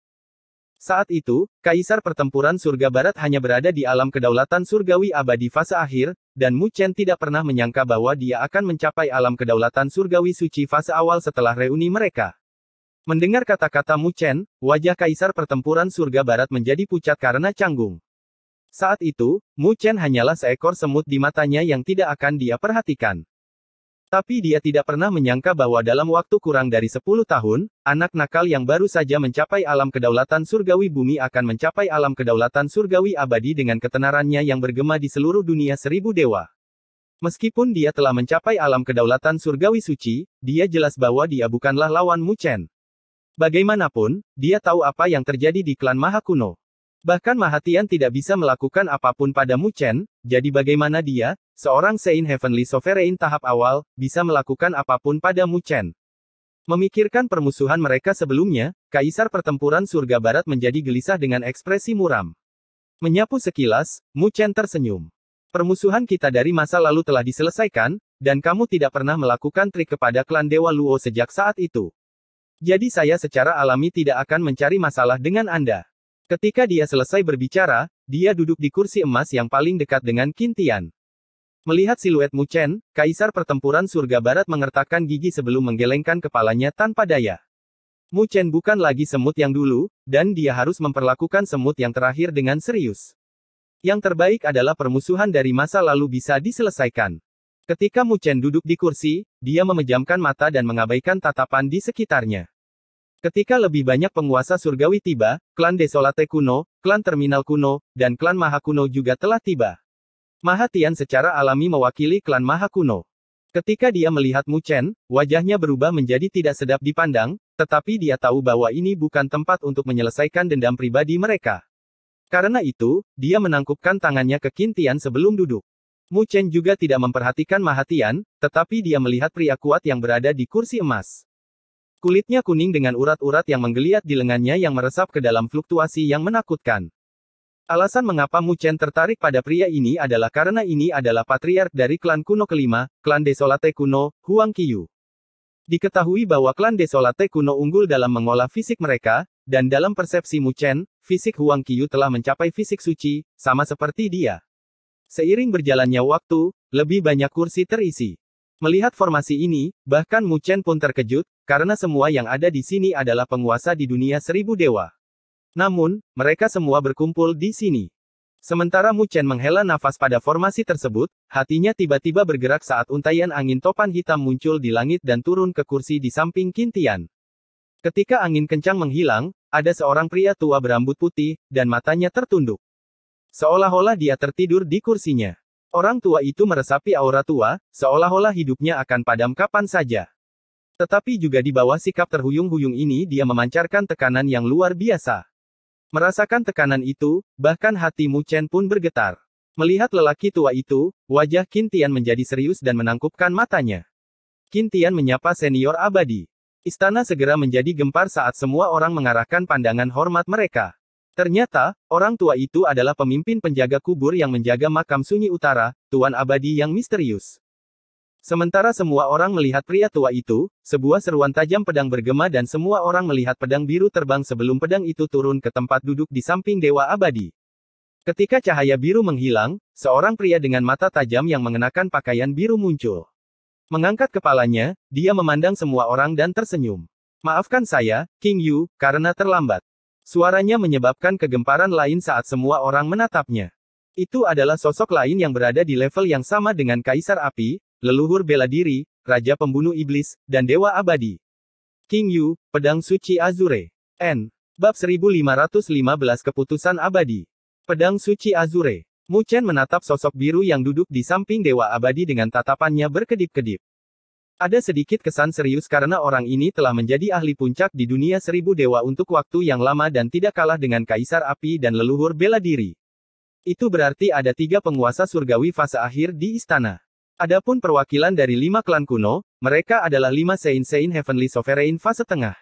Saat itu, Kaisar Pertempuran Surga Barat hanya berada di alam kedaulatan surgawi abadi fase akhir, dan Mu Chen tidak pernah menyangka bahwa dia akan mencapai alam kedaulatan surgawi suci fase awal setelah reuni mereka. Mendengar kata-kata Mu Chen, wajah Kaisar Pertempuran Surga Barat menjadi pucat karena canggung. Saat itu, Mu Chen hanyalah seekor semut di matanya yang tidak akan dia perhatikan. Tapi dia tidak pernah menyangka bahwa dalam waktu kurang dari 10 tahun, anak nakal yang baru saja mencapai alam kedaulatan surgawi bumi akan mencapai alam kedaulatan surgawi abadi dengan ketenarannya yang bergema di seluruh dunia seribu dewa. Meskipun dia telah mencapai alam kedaulatan surgawi suci, dia jelas bahwa dia bukanlah lawan Mu Chen. Bagaimanapun, dia tahu apa yang terjadi di klan Maha Kuno. Bahkan Maha Tian tidak bisa melakukan apapun pada Mu Chen, jadi bagaimana dia, seorang Saint Heavenly Sovereign tahap awal, bisa melakukan apapun pada Mu Chen. Memikirkan permusuhan mereka sebelumnya, Kaisar Pertempuran Surga Barat menjadi gelisah dengan ekspresi muram. Menyapu sekilas, Mu Chen tersenyum. Permusuhan kita dari masa lalu telah diselesaikan, dan kamu tidak pernah melakukan trik kepada klan Dewa Luo sejak saat itu. Jadi saya secara alami tidak akan mencari masalah dengan Anda. Ketika dia selesai berbicara, dia duduk di kursi emas yang paling dekat dengan Qin Tian. Melihat siluet Mu Chen, Kaisar Pertempuran Surga Barat mengertakkan gigi sebelum menggelengkan kepalanya tanpa daya. Mu Chen bukan lagi semut yang dulu, dan dia harus memperlakukan semut yang terakhir dengan serius. Yang terbaik adalah permusuhan dari masa lalu bisa diselesaikan. Ketika Mu Chen duduk di kursi, dia memejamkan mata dan mengabaikan tatapan di sekitarnya. Ketika lebih banyak penguasa surgawi tiba, klan Desolate Kuno, klan Terminal Kuno, dan klan Maha Kuno juga telah tiba. Maha Tian secara alami mewakili klan Maha Kuno. Ketika dia melihat Mu Chen, wajahnya berubah menjadi tidak sedap dipandang, tetapi dia tahu bahwa ini bukan tempat untuk menyelesaikan dendam pribadi mereka. Karena itu, dia menangkupkan tangannya ke Qin Tian sebelum duduk. Mu Chen juga tidak memperhatikan Maha Tian, tetapi dia melihat pria kuat yang berada di kursi emas. Kulitnya kuning dengan urat-urat yang menggeliat di lengannya yang meresap ke dalam fluktuasi yang menakutkan. Alasan mengapa Mu Chen tertarik pada pria ini adalah karena ini adalah patriark dari klan kuno kelima, klan Desolate Kuno, Huang Qiyu. Diketahui bahwa klan Desolate Kuno unggul dalam mengolah fisik mereka, dan dalam persepsi Mu Chen, fisik Huang Qiyu telah mencapai fisik suci, sama seperti dia. Seiring berjalannya waktu, lebih banyak kursi terisi. Melihat formasi ini, bahkan Mu Chen pun terkejut, karena semua yang ada di sini adalah penguasa di dunia seribu dewa. Namun, mereka semua berkumpul di sini. Sementara Mu Chen menghela nafas pada formasi tersebut, hatinya tiba-tiba bergerak saat untaian angin topan hitam muncul di langit dan turun ke kursi di samping Qin Tian. Ketika angin kencang menghilang, ada seorang pria tua berambut putih, dan matanya tertunduk. Seolah-olah dia tertidur di kursinya. Orang tua itu meresapi aura tua, seolah-olah hidupnya akan padam kapan saja. Tetapi juga di bawah sikap terhuyung-huyung ini dia memancarkan tekanan yang luar biasa. Merasakan tekanan itu, bahkan hati Mu Chen pun bergetar. Melihat lelaki tua itu, wajah Qin Tian menjadi serius dan menangkupkan matanya. Qin Tian menyapa senior abadi. Istana segera menjadi gempar saat semua orang mengarahkan pandangan hormat mereka. Ternyata, orang tua itu adalah pemimpin penjaga kubur yang menjaga Makam Sunyi Utara, Tuan Abadi yang misterius. Sementara semua orang melihat pria tua itu, sebuah seruan tajam pedang bergema dan semua orang melihat pedang biru terbang sebelum pedang itu turun ke tempat duduk di samping Dewa Abadi. Ketika cahaya biru menghilang, seorang pria dengan mata tajam yang mengenakan pakaian biru muncul. Mengangkat kepalanya, dia memandang semua orang dan tersenyum. "Maafkan saya, King Yu, karena terlambat." Suaranya menyebabkan kegemparan lain saat semua orang menatapnya. Itu adalah sosok lain yang berada di level yang sama dengan Kaisar Api, leluhur bela diri, Raja Pembunuh Iblis, dan Dewa Abadi. King Yu, Pedang Suci Azure. N. Bab 1515 Keputusan Abadi. Pedang Suci Azure. Mu Chen menatap sosok biru yang duduk di samping Dewa Abadi dengan tatapannya berkedip-kedip. Ada sedikit kesan serius karena orang ini telah menjadi ahli puncak di dunia seribu dewa untuk waktu yang lama dan tidak kalah dengan Kaisar Api dan leluhur bela diri. Itu berarti ada 3 penguasa surgawi fase akhir di istana. Adapun perwakilan dari 5 klan kuno, mereka adalah 5 Saint Heavenly Sovereign fase tengah.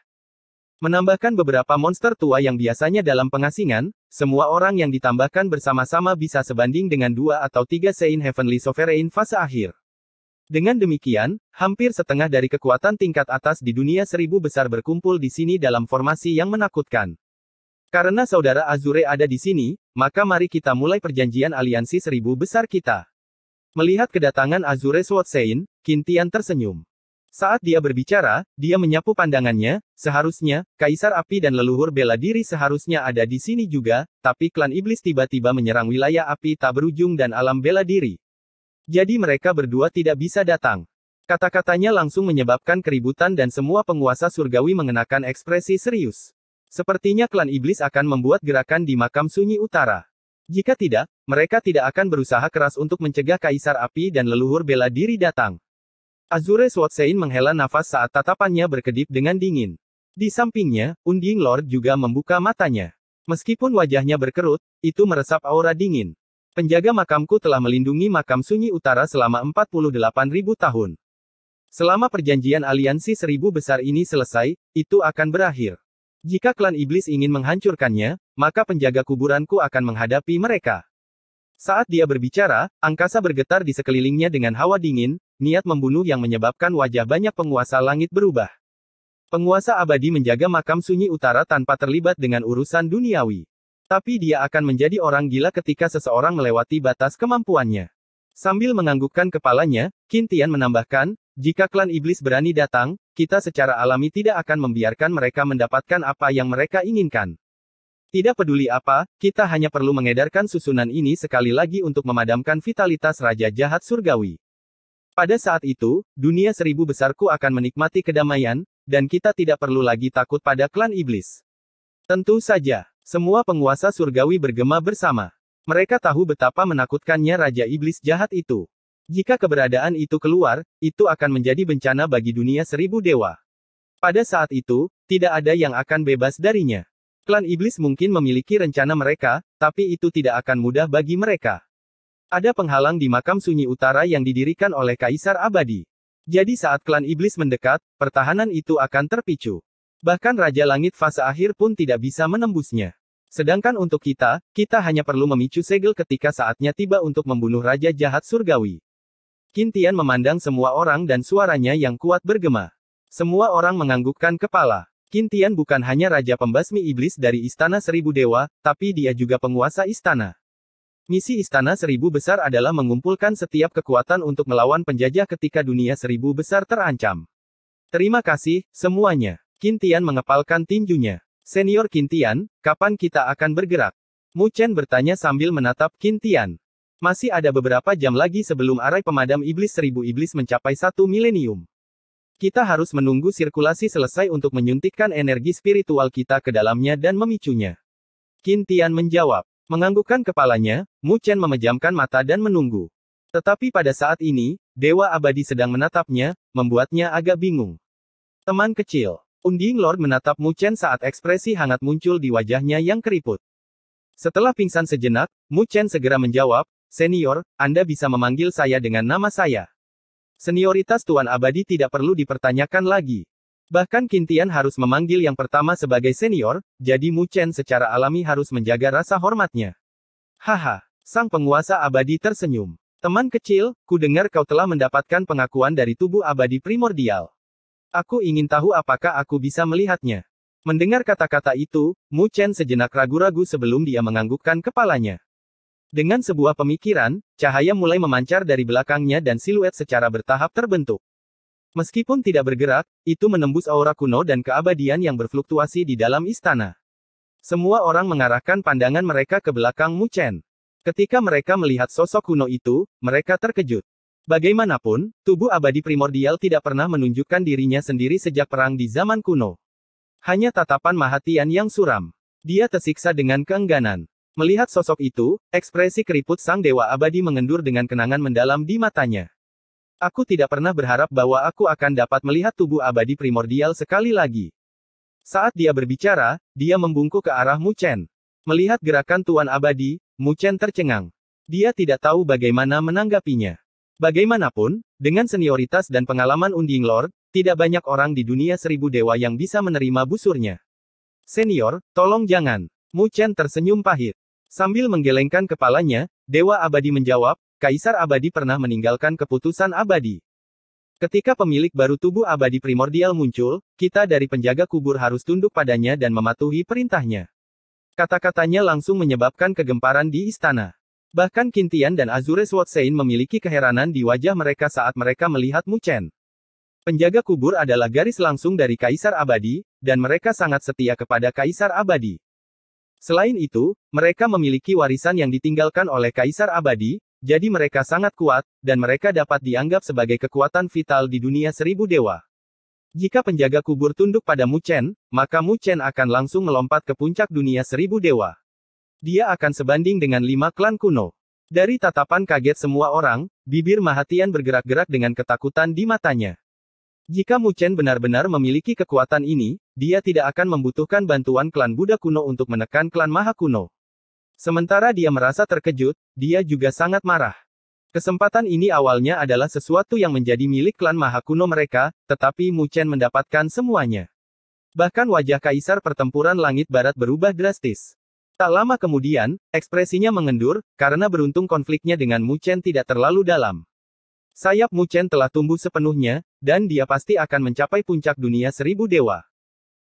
Menambahkan beberapa monster tua yang biasanya dalam pengasingan, semua orang yang ditambahkan bersama-sama bisa sebanding dengan 2 atau 3 Saint Heavenly Sovereign fase akhir. Dengan demikian, hampir setengah dari kekuatan tingkat atas di dunia seribu besar berkumpul di sini dalam formasi yang menakutkan. Karena saudara Azure ada di sini, maka mari kita mulai perjanjian aliansi seribu besar kita. Melihat kedatangan Azure Sword Saint, Qin Tian tersenyum. Saat dia berbicara, dia menyapu pandangannya, seharusnya, Kaisar Api dan leluhur bela diri seharusnya ada di sini juga, tapi klan iblis tiba-tiba menyerang wilayah api tak berujung dan alam bela diri. Jadi mereka berdua tidak bisa datang. Kata-katanya langsung menyebabkan keributan dan semua penguasa surgawi mengenakan ekspresi serius. Sepertinya klan iblis akan membuat gerakan di Makam Sunyi Utara. Jika tidak, mereka tidak akan berusaha keras untuk mencegah Kaisar Api dan leluhur bela diri datang. Azure Sword Saint menghela nafas saat tatapannya berkedip dengan dingin. Di sampingnya, Unding Lord juga membuka matanya. Meskipun wajahnya berkerut, itu meresap aura dingin. Penjaga makamku telah melindungi Makam Sunyi Utara selama 48.000 tahun. Selama perjanjian aliansi seribu besar ini selesai, itu akan berakhir. Jika klan iblis ingin menghancurkannya, maka penjaga kuburanku akan menghadapi mereka. Saat dia berbicara, angkasa bergetar di sekelilingnya dengan hawa dingin, niat membunuh yang menyebabkan wajah banyak penguasa langit berubah. Penguasa abadi menjaga Makam Sunyi Utara tanpa terlibat dengan urusan duniawi. Tapi dia akan menjadi orang gila ketika seseorang melewati batas kemampuannya. Sambil menganggukkan kepalanya, Qin Tian menambahkan, jika klan iblis berani datang, kita secara alami tidak akan membiarkan mereka mendapatkan apa yang mereka inginkan. Tidak peduli apa, kita hanya perlu mengedarkan susunan ini sekali lagi untuk memadamkan vitalitas Raja Jahat Surgawi. Pada saat itu, dunia seribu besarku akan menikmati kedamaian, dan kita tidak perlu lagi takut pada klan iblis. Tentu saja. Semua penguasa surgawi bergema bersama. Mereka tahu betapa menakutkannya Raja Iblis jahat itu. Jika keberadaan itu keluar, itu akan menjadi bencana bagi dunia seribu dewa. Pada saat itu, tidak ada yang akan bebas darinya. Klan Iblis mungkin memiliki rencana mereka, tapi itu tidak akan mudah bagi mereka. Ada penghalang di Makam Sunyi Utara yang didirikan oleh Kaisar Abadi. Jadi saat klan Iblis mendekat, pertahanan itu akan terpicu. Bahkan Raja Langit fase akhir pun tidak bisa menembusnya. Sedangkan untuk kita hanya perlu memicu segel ketika saatnya tiba untuk membunuh Raja Jahat Surgawi. Qin Tian memandang semua orang dan suaranya yang kuat bergema. Semua orang menganggukkan kepala. Qin Tian bukan hanya Raja Pembasmi Iblis dari Istana Seribu Dewa, tapi dia juga penguasa istana. Misi Istana Seribu Besar adalah mengumpulkan setiap kekuatan untuk melawan penjajah ketika dunia seribu besar terancam. Terima kasih, semuanya. Qin Tian mengepalkan tinjunya. Senior Qin Tian, kapan kita akan bergerak? Mu Chen bertanya sambil menatap Qin Tian. Masih ada beberapa jam lagi sebelum arai pemadam iblis seribu iblis mencapai 1 milenium. Kita harus menunggu sirkulasi selesai untuk menyuntikkan energi spiritual kita ke dalamnya dan memicunya. Qin Tian menjawab. Menganggukkan kepalanya, Mu Chen memejamkan mata dan menunggu. Tetapi pada saat ini, Dewa Abadi sedang menatapnya, membuatnya agak bingung. Teman kecil, Unding Lord menatap Mu Chen saat ekspresi hangat muncul di wajahnya yang keriput. Setelah pingsan sejenak, Mu Chen segera menjawab, Senior, Anda bisa memanggil saya dengan nama saya. Senioritas Tuan Abadi tidak perlu dipertanyakan lagi. Bahkan Qin Tian harus memanggil yang pertama sebagai senior, jadi Mu Chen secara alami harus menjaga rasa hormatnya. Haha, sang penguasa abadi tersenyum. Teman kecil, ku dengar kau telah mendapatkan pengakuan dari tubuh abadi primordial. Aku ingin tahu apakah aku bisa melihatnya. Mendengar kata-kata itu, Mu Chen sejenak ragu-ragu sebelum dia menganggukkan kepalanya. Dengan sebuah pemikiran, cahaya mulai memancar dari belakangnya dan siluet secara bertahap terbentuk. Meskipun tidak bergerak, itu menembus aura kuno dan keabadian yang berfluktuasi di dalam istana. Semua orang mengarahkan pandangan mereka ke belakang Mu Chen. Ketika mereka melihat sosok kuno itu, mereka terkejut. Bagaimanapun, tubuh abadi primordial tidak pernah menunjukkan dirinya sendiri sejak perang di zaman kuno. Hanya tatapan Maha Tian yang suram. Dia tersiksa dengan keengganan. Melihat sosok itu, ekspresi keriput sang Dewa Abadi mengendur dengan kenangan mendalam di matanya. Aku tidak pernah berharap bahwa aku akan dapat melihat tubuh abadi primordial sekali lagi. Saat dia berbicara, dia membungkuk ke arah Mu Chen. Melihat gerakan Tuan Abadi, Mu Chen tercengang. Dia tidak tahu bagaimana menanggapinya. Bagaimanapun, dengan senioritas dan pengalaman Unding Lord, tidak banyak orang di dunia seribu dewa yang bisa menerima busurnya. Senior, tolong jangan. Mu Chen tersenyum pahit. Sambil menggelengkan kepalanya, Dewa Abadi menjawab, Kaisar Abadi pernah meninggalkan keputusan abadi. Ketika pemilik baru tubuh abadi primordial muncul, kita dari penjaga kubur harus tunduk padanya dan mematuhi perintahnya. Kata-katanya langsung menyebabkan kegemparan di istana. Bahkan Qin Tian dan Azure Sword Saint memiliki keheranan di wajah mereka saat mereka melihat Mu Chen. Penjaga kubur adalah garis langsung dari Kaisar Abadi, dan mereka sangat setia kepada Kaisar Abadi. Selain itu, mereka memiliki warisan yang ditinggalkan oleh Kaisar Abadi, jadi mereka sangat kuat, dan mereka dapat dianggap sebagai kekuatan vital di dunia seribu dewa. Jika penjaga kubur tunduk pada Mu Chen, maka Mu Chen akan langsung melompat ke puncak dunia seribu dewa. Dia akan sebanding dengan 5 klan kuno. Dari tatapan kaget semua orang, bibir Maha Tian bergerak-gerak dengan ketakutan di matanya. Jika Mu Chen benar-benar memiliki kekuatan ini, dia tidak akan membutuhkan bantuan klan Buddha kuno untuk menekan klan Maha Kuno. Sementara dia merasa terkejut, dia juga sangat marah. Kesempatan ini awalnya adalah sesuatu yang menjadi milik klan Maha Kuno mereka, tetapi Mu Chen mendapatkan semuanya. Bahkan wajah Kaisar Pertempuran Langit Barat berubah drastis. Tak lama kemudian, ekspresinya mengendur, karena beruntung konfliknya dengan Mu Chen tidak terlalu dalam. Sayap Mu Chen telah tumbuh sepenuhnya, dan dia pasti akan mencapai puncak dunia seribu dewa.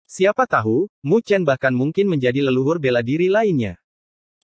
Siapa tahu, Mu Chen bahkan mungkin menjadi leluhur bela diri lainnya.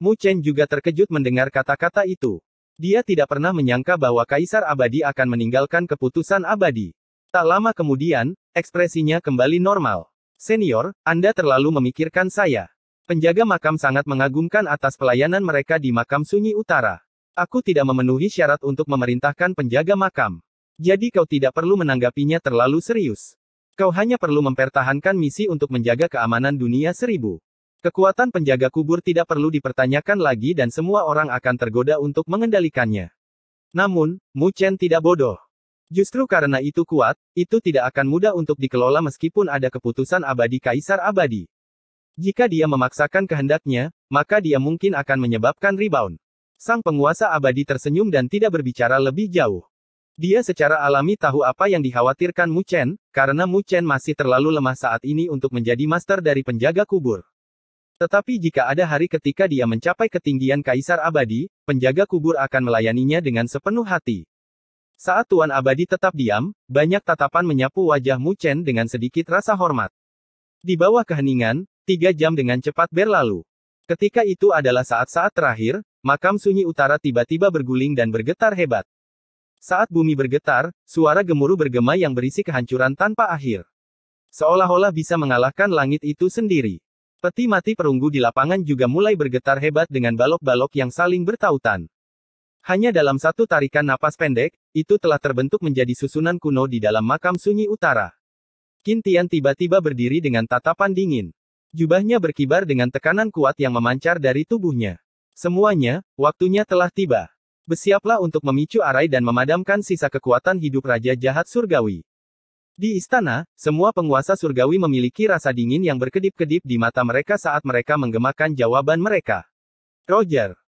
Mu Chen juga terkejut mendengar kata-kata itu. Dia tidak pernah menyangka bahwa Kaisar Abadi akan meninggalkan keputusan abadi. Tak lama kemudian, ekspresinya kembali normal. Senior, Anda terlalu memikirkan saya. Penjaga makam sangat mengagumkan atas pelayanan mereka di Makam Sunyi Utara. Aku tidak memenuhi syarat untuk memerintahkan penjaga makam. Jadi kau tidak perlu menanggapinya terlalu serius. Kau hanya perlu mempertahankan misi untuk menjaga keamanan dunia seribu. Kekuatan penjaga kubur tidak perlu dipertanyakan lagi dan semua orang akan tergoda untuk mengendalikannya. Namun, Mu Chen tidak bodoh. Justru karena itu kuat, itu tidak akan mudah untuk dikelola meskipun ada keputusan abadi Kaisar Abadi. Jika dia memaksakan kehendaknya, maka dia mungkin akan menyebabkan rebound. Sang penguasa abadi tersenyum dan tidak berbicara lebih jauh. Dia secara alami tahu apa yang dikhawatirkan Mu Chen, karena Mu Chen masih terlalu lemah saat ini untuk menjadi master dari penjaga kubur. Tetapi jika ada hari ketika dia mencapai ketinggian Kaisar Abadi, penjaga kubur akan melayaninya dengan sepenuh hati. Saat Tuan Abadi tetap diam, banyak tatapan menyapu wajah Mu Chen dengan sedikit rasa hormat. Di bawah keheningan, 3 jam dengan cepat berlalu. Ketika itu adalah saat-saat terakhir, Makam Sunyi Utara tiba-tiba berguling dan bergetar hebat. Saat bumi bergetar, suara gemuruh bergema yang berisi kehancuran tanpa akhir. Seolah-olah bisa mengalahkan langit itu sendiri. Peti mati perunggu di lapangan juga mulai bergetar hebat dengan balok-balok yang saling bertautan. Hanya dalam satu tarikan napas pendek, itu telah terbentuk menjadi susunan kuno di dalam Makam Sunyi Utara. Qin Tian tiba-tiba berdiri dengan tatapan dingin. Jubahnya berkibar dengan tekanan kuat yang memancar dari tubuhnya. Semuanya, waktunya telah tiba. Bersiaplah untuk memicu arai dan memadamkan sisa kekuatan hidup Raja Jahat Surgawi. Di istana, semua penguasa surgawi memiliki rasa dingin yang berkedip-kedip di mata mereka saat mereka menggemakan jawaban mereka. Roger.